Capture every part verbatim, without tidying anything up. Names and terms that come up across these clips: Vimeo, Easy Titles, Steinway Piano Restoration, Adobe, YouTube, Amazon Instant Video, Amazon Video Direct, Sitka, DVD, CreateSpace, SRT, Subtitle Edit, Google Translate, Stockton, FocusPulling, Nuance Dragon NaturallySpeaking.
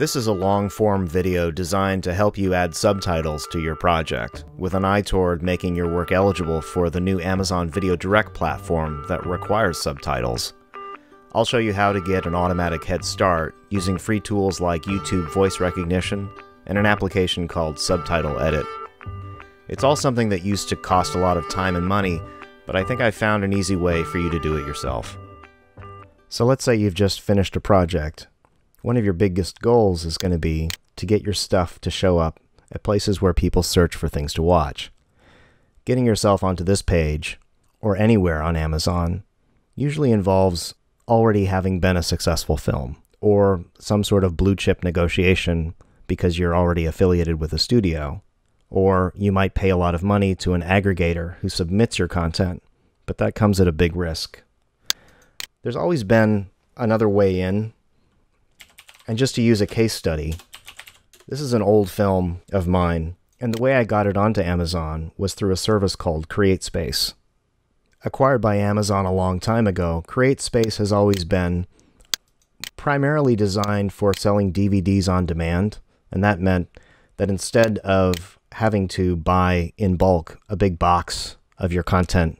This is a long-form video designed to help you add subtitles to your project, with an eye toward making your work eligible for the new Amazon Video Direct platform that requires subtitles. I'll show you how to get an automatic head start using free tools like YouTube voice recognition and an application called Subtitle Edit. It's all something that used to cost a lot of time and money, but I think I found an easy way for you to do it yourself. So let's say you've just finished a project. One of your biggest goals is going to be to get your stuff to show up at places where people search for things to watch. Getting yourself onto this page, or anywhere on Amazon, usually involves already having been a successful film, or some sort of blue chip negotiation because you're already affiliated with a studio, or you might pay a lot of money to an aggregator who submits your content, but that comes at a big risk. There's always been another way in. And just to use a case study, this is an old film of mine, and the way I got it onto Amazon was through a service called CreateSpace. Acquired by Amazon a long time ago, CreateSpace has always been primarily designed for selling D V Ds on demand, and that meant that instead of having to buy in bulk a big box of your content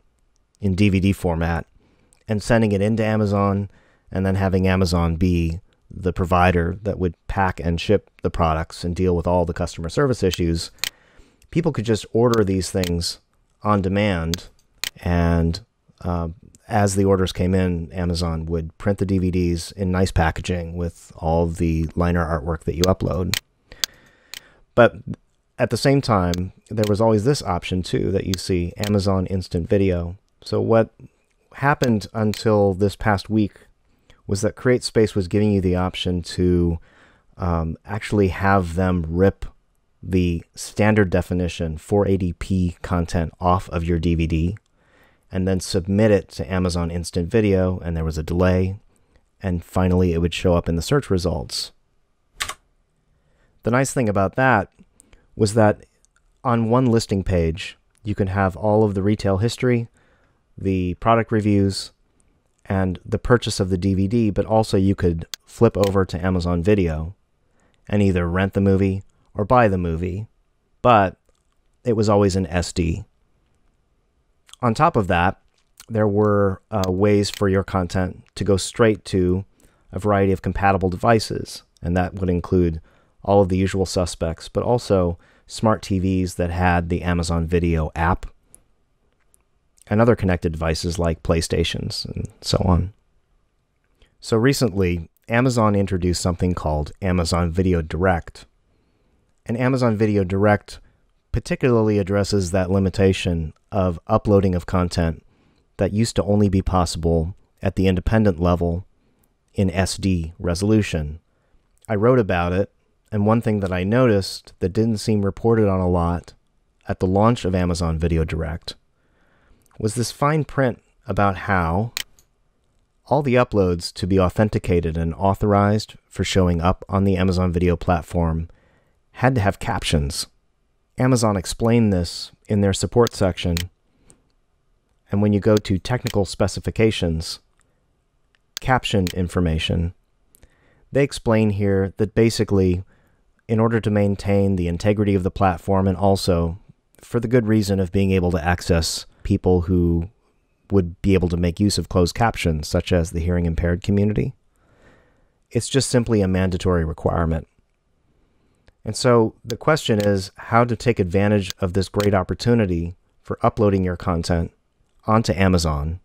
in D V D format and sending it into Amazon and then having Amazon be the provider that would pack and ship the products and deal with all the customer service issues, people could just order these things on demand, and uh, as the orders came in, Amazon would print the D V Ds in nice packaging with all the liner artwork that you upload. But at the same time, there was always this option too that you see, Amazon Instant Video. So what happened until this past week was that CreateSpace was giving you the option to um, actually have them rip the standard definition four eighty p content off of your D V D and then submit it to Amazon Instant Video, and there was a delay, and finally it would show up in the search results. The nice thing about that was that on one listing page, you can have all of the retail history, the product reviews, and the purchase of the D V D, but also you could flip over to Amazon Video and either rent the movie or buy the movie, but it was always an S D. On top of that, there were uh, ways for your content to go straight to a variety of compatible devices, and that would include all of the usual suspects, but also smart T Vs that had the Amazon Video app, and other connected devices like PlayStations and so on. So recently, Amazon introduced something called Amazon Video Direct. And Amazon Video Direct particularly addresses that limitation of uploading of content that used to only be possible at the independent level in S D resolution. I wrote about it, and one thing that I noticed that didn't seem reported on a lot at the launch of Amazon Video Direct was this fine print about how all the uploads to be authenticated and authorized for showing up on the Amazon Video platform had to have captions. Amazon explained this in their support section, and when you go to technical specifications, caption information, they explain here that basically, in order to maintain the integrity of the platform and also for the good reason of being able to access people who would be able to make use of closed captions, such as the hearing impaired community. It's just simply a mandatory requirement. And so the question is how to take advantage of this great opportunity for uploading your content onto Amazon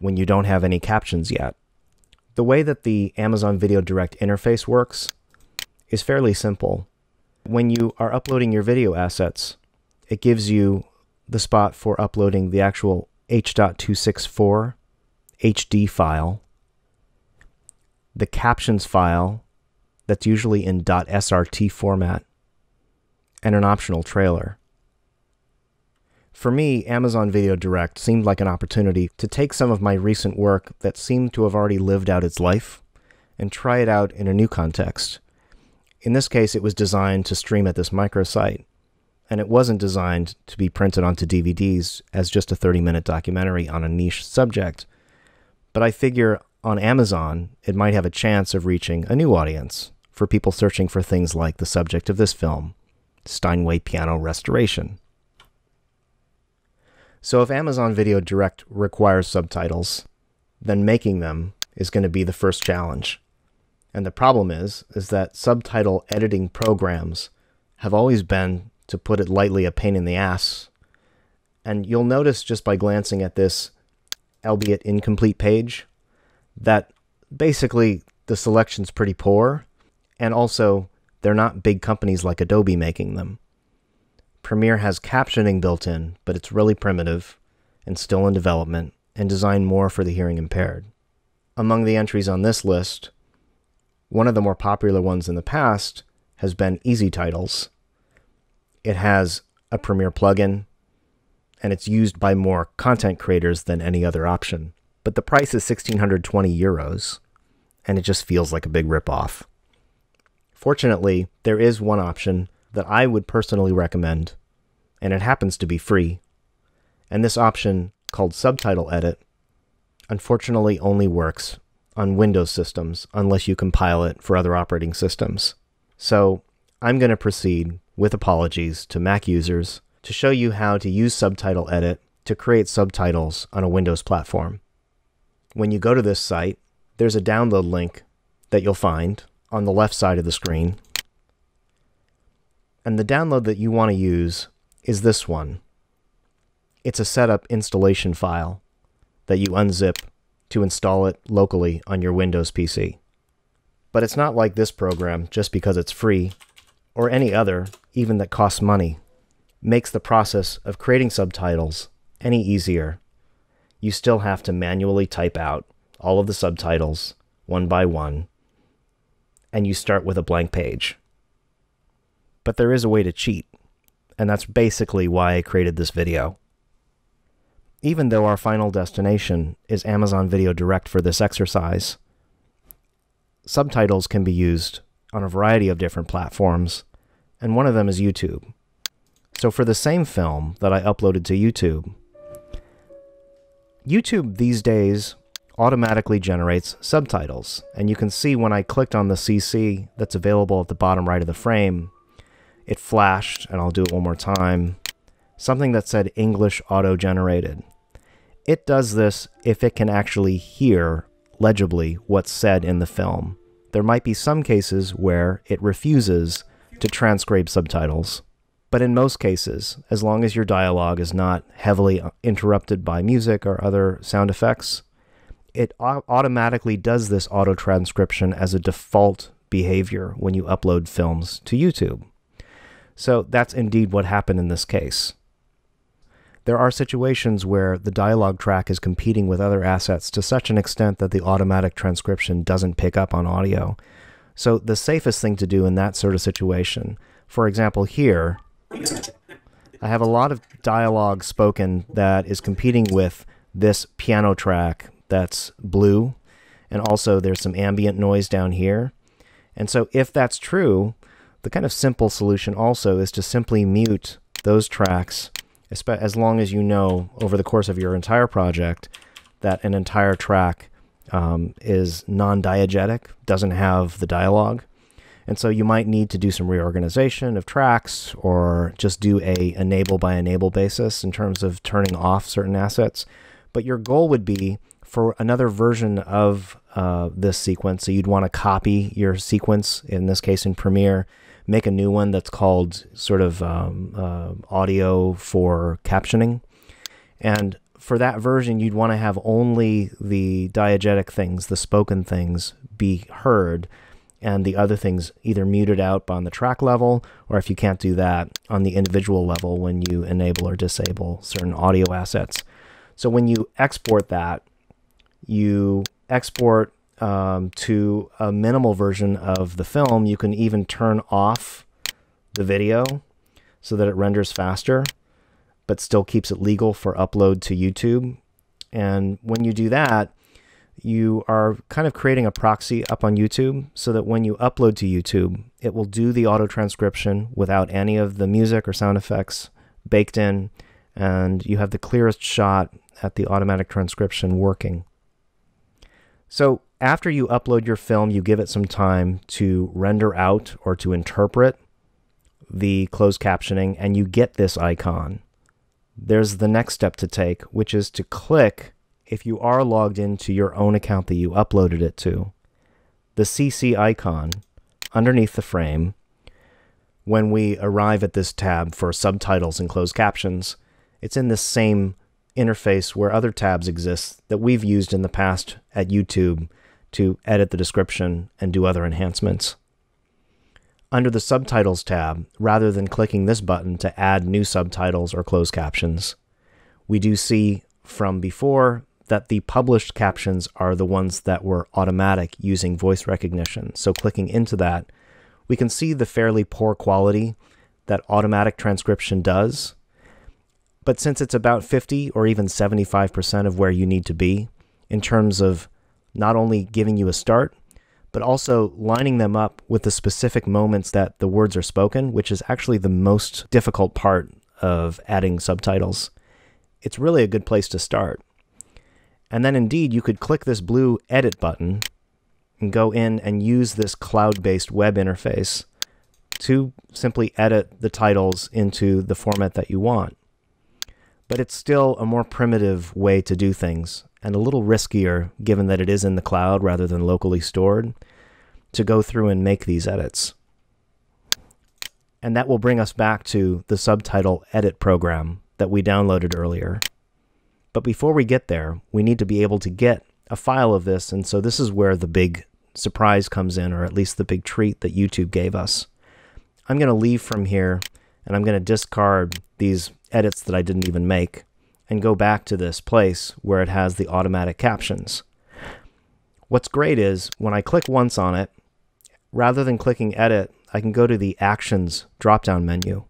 when you don't have any captions yet. The way that the Amazon Video Direct interface works is fairly simple. When you are uploading your video assets, it gives you the spot for uploading the actual H point two six four H D file, the captions file that's usually in .srt format, and an optional trailer. For me, Amazon Video Direct seemed like an opportunity to take some of my recent work that seemed to have already lived out its life and try it out in a new context. In this case, it was designed to stream at this microsite, and it wasn't designed to be printed onto D V Ds as just a thirty minute documentary on a niche subject. But I figure on Amazon, it might have a chance of reaching a new audience, for people searching for things like the subject of this film, Steinway Piano Restoration. So if Amazon Video Direct requires subtitles, then making them is going to be the first challenge. And the problem is, is that subtitle editing programs have always been, to put it lightly, a pain in the ass. And you'll notice just by glancing at this, albeit incomplete page, that basically the selection's pretty poor, and also they're not big companies like Adobe making them. Premiere has captioning built in, but it's really primitive and still in development and designed more for the hearing impaired. Among the entries on this list, one of the more popular ones in the past has been Easy Titles. It has a Premiere plugin, and it's used by more content creators than any other option. But the price is one thousand six hundred twenty euros, and it just feels like a big ripoff. Fortunately, there is one option that I would personally recommend, and it happens to be free. And this option, called Subtitle Edit, unfortunately only works on Windows systems unless you compile it for other operating systems. So I'm going to proceed, with apologies to Mac users, to show you how to use Subtitle Edit to create subtitles on a Windows platform. When you go to this site, there's a download link that you'll find on the left side of the screen. And the download that you want to use is this one. It's a setup installation file that you unzip to install it locally on your Windows P C. But it's not like this program, just because it's free, or any other, even that costs money, makes the process of creating subtitles any easier. You still have to manually type out all of the subtitles, one by one, and you start with a blank page. But there is a way to cheat, and that's basically why I created this video. Even though our final destination is Amazon Video Direct for this exercise, subtitles can be used on a variety of different platforms, and one of them is YouTube. So for the same film that I uploaded to YouTube, YouTube these days automatically generates subtitles, and you can see when I clicked on the C C that's available at the bottom right of the frame, it flashed, and I'll do it one more time, something that said English auto-generated. It does this if it can actually hear legibly what's said in the film. There might be some cases where it refuses to transcribe subtitles, but in most cases, as long as your dialogue is not heavily interrupted by music or other sound effects, it automatically does this auto-transcription as a default behavior when you upload films to YouTube. So that's indeed what happened in this case. There are situations where the dialogue track is competing with other assets to such an extent that the automatic transcription doesn't pick up on audio. So the safest thing to do in that sort of situation, for example here, I have a lot of dialogue spoken that is competing with this piano track that's blue, and also there's some ambient noise down here. And so if that's true, the kind of simple solution also is to simply mute those tracks, as long as you know over the course of your entire project that an entire track um, is non-diegetic, doesn't have the dialogue. And so you might need to do some reorganization of tracks or just do a enable by enable basis in terms of turning off certain assets. But your goal would be for another version of uh, this sequence. So you'd want to copy your sequence, in this case in Premiere, make a new one that's called sort of um, uh, audio for captioning. And for that version, you'd want to have only the diegetic things, the spoken things, be heard, and the other things either muted out on the track level, or if you can't do that, on the individual level when you enable or disable certain audio assets. So when you export that, you export Um, to a minimal version of the film. You can even turn off the video so that it renders faster, but still keeps it legal for upload to YouTube. And when you do that, you are kind of creating a proxy up on YouTube so that when you upload to YouTube, it will do the auto transcription without any of the music or sound effects baked in, and you have the clearest shot at the automatic transcription working. So after you upload your film, you give it some time to render out or to interpret the closed captioning, and you get this icon. There's the next step to take, which is to click, if you are logged into your own account that you uploaded it to, the C C icon underneath the frame. When we arrive at this tab for subtitles and closed captions, it's in the same interface where other tabs exist that we've used in the past at YouTube to edit the description and do other enhancements. Under the Subtitles tab, rather than clicking this button to add new subtitles or closed captions, we do see from before that the published captions are the ones that were automatic using voice recognition. So clicking into that, we can see the fairly poor quality that automatic transcription does. But since it's about fifty or even seventy-five percent of where you need to be in terms of not only giving you a start, but also lining them up with the specific moments that the words are spoken, which is actually the most difficult part of adding subtitles. It's really a good place to start. And then indeed, you could click this blue edit button and go in and use this cloud-based web interface to simply edit the titles into the format that you want. But it's still a more primitive way to do things, and a little riskier, given that it is in the cloud rather than locally stored, to go through and make these edits. And that will bring us back to the Subtitle Edit program that we downloaded earlier. But before we get there, we need to be able to get a file of this, and so this is where the big surprise comes in, or at least the big treat that YouTube gave us. I'm going to leave from here, and I'm going to discard these edits that I didn't even make, and go back to this place where it has the automatic captions. What's great is when I click once on it, rather than clicking edit, I can go to the Actions drop-down menu,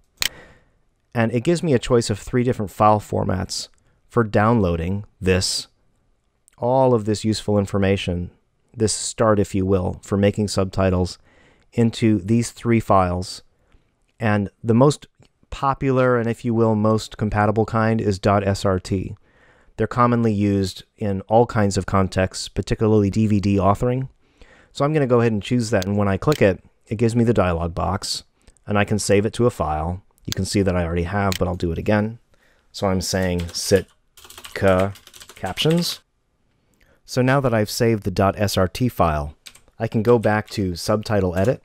and it gives me a choice of three different file formats for downloading this, all of this useful information, this start, if you will, for making subtitles into these three files. And the most popular and, if you will, most compatible kind is .srt. They're commonly used in all kinds of contexts, particularly D V D authoring. So I'm going to go ahead and choose that, and when I click it, it gives me the dialog box, and I can save it to a file. You can see that I already have, but I'll do it again. So I'm saying Sitka captions. So now that I've saved the .srt file, I can go back to Subtitle Edit.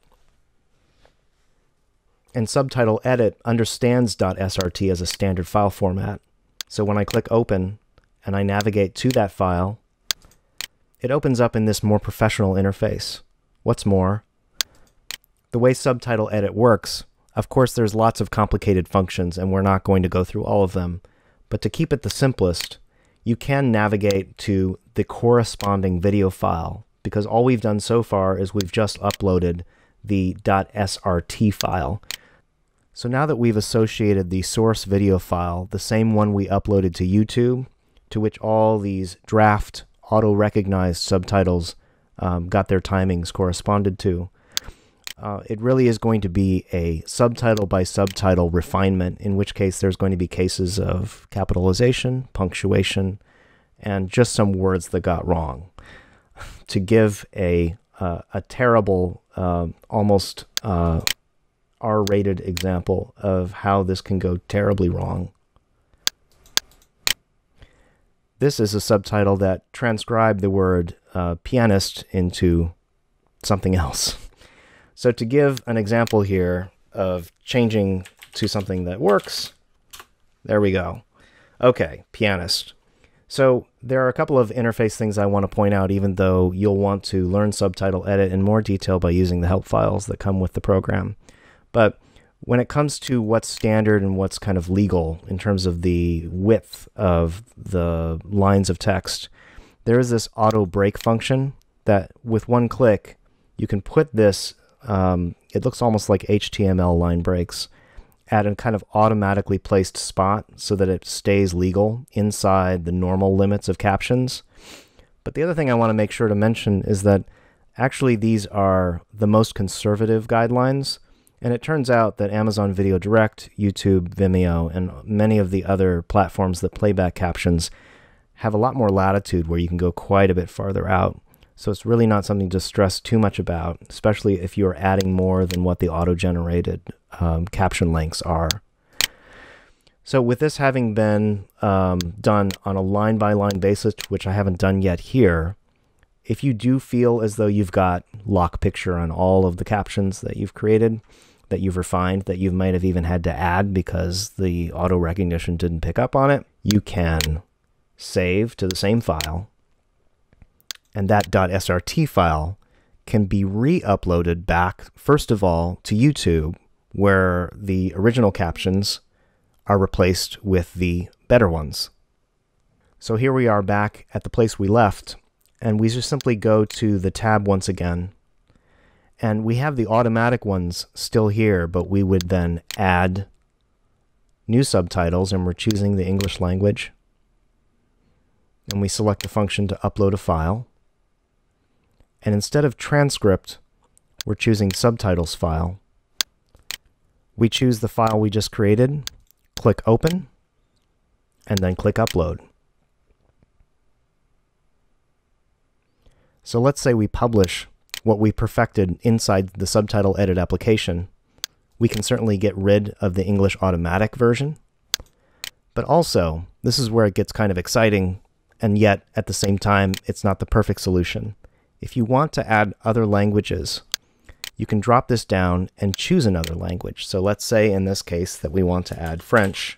And Subtitle Edit understands .srt as a standard file format. So when I click Open and I navigate to that file, it opens up in this more professional interface. What's more, the way Subtitle Edit works, of course there's lots of complicated functions and we're not going to go through all of them, but to keep it the simplest, you can navigate to the corresponding video file, because all we've done so far is we've just uploaded the .srt file. So now that we've associated the source video file, the same one we uploaded to YouTube, to which all these draft auto-recognized subtitles um, got their timings corresponded to, uh, it really is going to be a subtitle by subtitle refinement, in which case there's going to be cases of capitalization, punctuation, and just some words that got wrong, to give a, uh, a terrible, uh, almost uh, R-rated example of how this can go terribly wrong. This is a subtitle that transcribed the word uh, pianist into something else. So to give an example here of changing to something that works, there we go. Okay, pianist. So there are a couple of interface things I want to point out, even though you'll want to learn Subtitle Edit in more detail by using the help files that come with the program. But when it comes to what's standard and what's kind of legal in terms of the width of the lines of text, there is this auto break function that with one click, you can put this, um, it looks almost like H T M L line breaks, at a kind of automatically placed spot so that it stays legal inside the normal limits of captions. But the other thing I want to make sure to mention is that actually these are the most conservative guidelines. And it turns out that Amazon Video Direct, YouTube, Vimeo, and many of the other platforms that playback captions have a lot more latitude where you can go quite a bit farther out. So it's really not something to stress too much about, especially if you're adding more than what the auto-generated um, caption links are. So with this having been um, done on a line-by-line basis, which I haven't done yet here, if you do feel as though you've got lock picture on all of the captions that you've created, that you've refined, that you might have even had to add because the auto recognition didn't pick up on it, you can save to the same file, and that .srt file can be re-uploaded back, first of all, to YouTube, where the original captions are replaced with the better ones. So here we are back at the place we left, and we just simply go to the tab once again, and we have the automatic ones still here, but we would then add new subtitles, and we're choosing the English language, and we select the function to upload a file, and instead of transcript we're choosing subtitles file. We choose the file we just created, click open, and then click upload. So let's say we publish what we perfected inside the Subtitle Edit application. We can certainly get rid of the English automatic version, but also, this is where it gets kind of exciting, and yet at the same time, it's not the perfect solution. If you want to add other languages, you can drop this down and choose another language. So let's say in this case that we want to add French.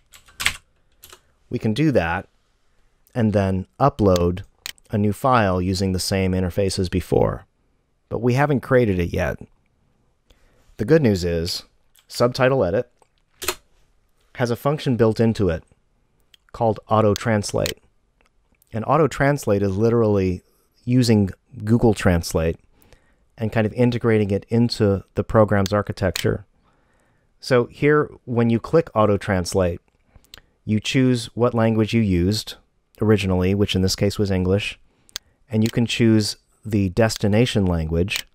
We can do that and then upload a new file using the same interface as before, but we haven't created it yet. The good news is Subtitle Edit has a function built into it called Auto Translate. And Auto Translate is literally using Google Translate and kind of integrating it into the program's architecture. So here, when you click Auto Translate, you choose what language you used originally, which in this case was English, and you can choose the destination language.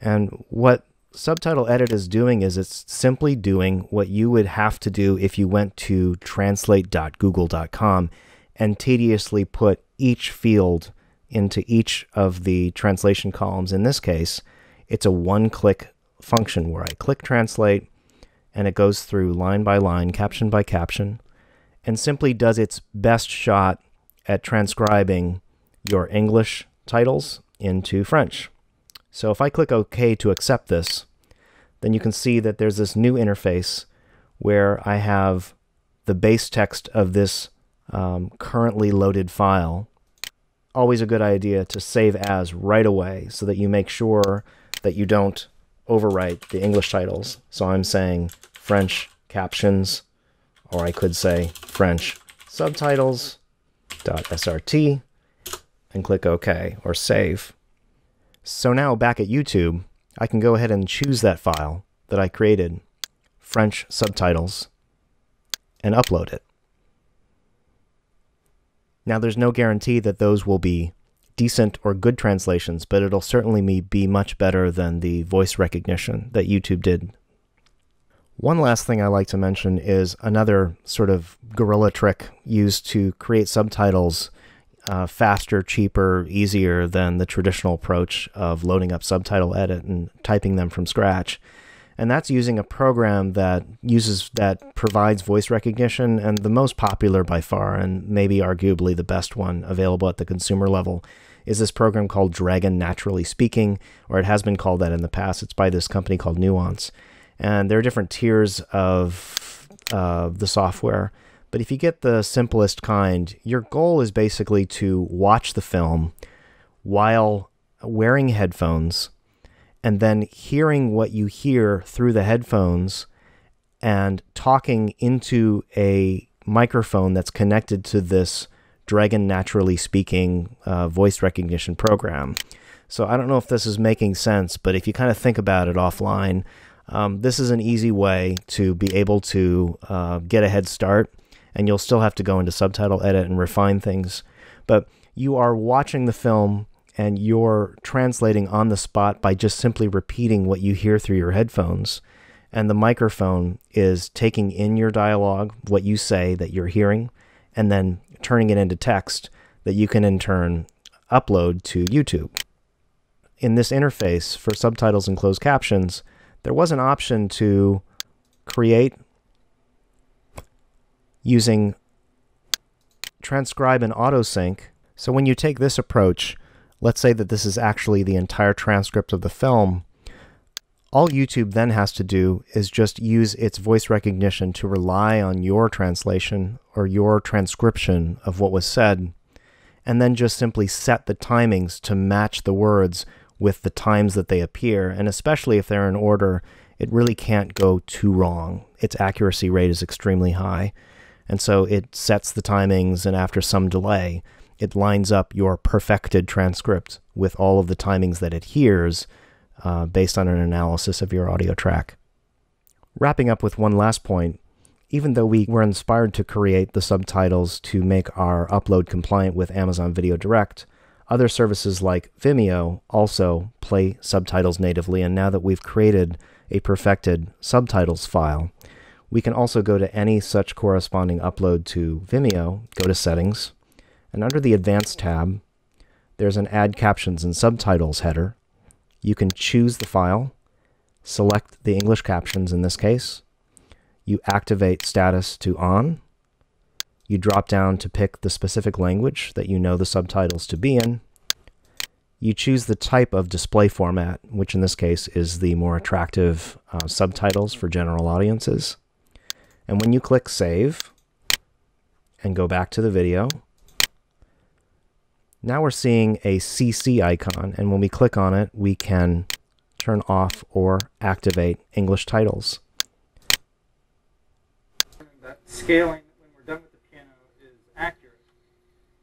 And what Subtitle Edit is doing is it's simply doing what you would have to do if you went to translate dot google dot com and tediously put each field into each of the translation columns. In this case, it's a one-click function where I click Translate, and it goes through line by line, caption by caption, and simply does its best shot at transcribing your English titles into French. So if I click OK to accept this, then you can see that there's this new interface where I have the base text of this um, currently loaded file. Always a good idea to save as right away so that you make sure that you don't overwrite the English titles. So I'm saying French captions, or I could say French subtitles dot S R T, and click OK or save. So now back at YouTube, I can go ahead and choose that file that I created, French subtitles, and upload it. Now there's no guarantee that those will be decent or good translations, but it'll certainly be much better than the voice recognition that YouTube did. One last thing I like to mention is another sort of guerrilla trick used to create subtitles uh, faster, cheaper, easier than the traditional approach of loading up Subtitle Edit and typing them from scratch. And that's using a program that uses that provides voice recognition, and the most popular by far, and maybe arguably the best one available at the consumer level, is this program called Dragon NaturallySpeaking, or it has been called that in the past. It's by this company called Nuance. And there are different tiers of uh, the software. But if you get the simplest kind, your goal is basically to watch the film while wearing headphones, and then hearing what you hear through the headphones and talking into a microphone that's connected to this Dragon Naturally Speaking uh, voice recognition program. So I don't know if this is making sense, but if you kind of think about it offline, um, this is an easy way to be able to uh, get a head start, and you'll still have to go into Subtitle Edit and refine things. But you are watching the film and you're translating on the spot by just simply repeating what you hear through your headphones. And the microphone is taking in your dialogue, what you say that you're hearing, and then turning it into text that you can in turn upload to YouTube. in this interface for subtitles and closed captions, there was an option to create using transcribe and autosync. So when you take this approach, let's say that this is actually the entire transcript of the film, all YouTube then has to do is just use its voice recognition to rely on your translation or your transcription of what was said, and then just simply set the timings to match the words with the times that they appear. And especially if they're in order, it really can't go too wrong. Its accuracy rate is extremely high. And so it sets the timings, and after some delay, it lines up your perfected transcript with all of the timings that it hears, Uh, based on an analysis of your audio track. Wrapping up with one last point, even though we were inspired to create the subtitles to make our upload compliant with Amazon Video Direct, other services like Vimeo also play subtitles natively, and now that we've created a perfected subtitles file, we can also go to any such corresponding upload to Vimeo, go to Settings, and under the Advanced tab, there's an Add Captions and Subtitles header. You can choose the file, select the English captions in this case, you activate status to on, you drop down to pick the specific language that you know the subtitles to be in, you choose the type of display format, which in this case is the more attractive uh, subtitles for general audiences, and when you click Save and go back to the video, now we're seeing a C C icon, and when we click on it, we can turn off or activate English titles. That scaling, when we're done with the piano, is accurate.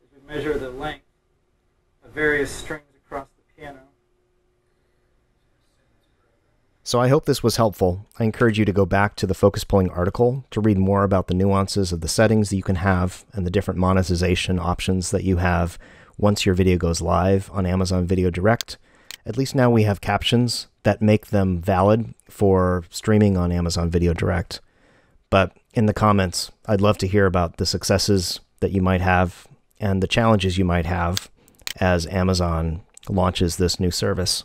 As we measure the length of various strings across the piano. So I hope this was helpful. I encourage you to go back to the FocusPulling article to read more about the nuances of the settings that you can have and the different monetization options that you have once your video goes live on Amazon Video Direct. At least now we have captions that make them valid for streaming on Amazon Video Direct. But in the comments, I'd love to hear about the successes that you might have and the challenges you might have as Amazon launches this new service.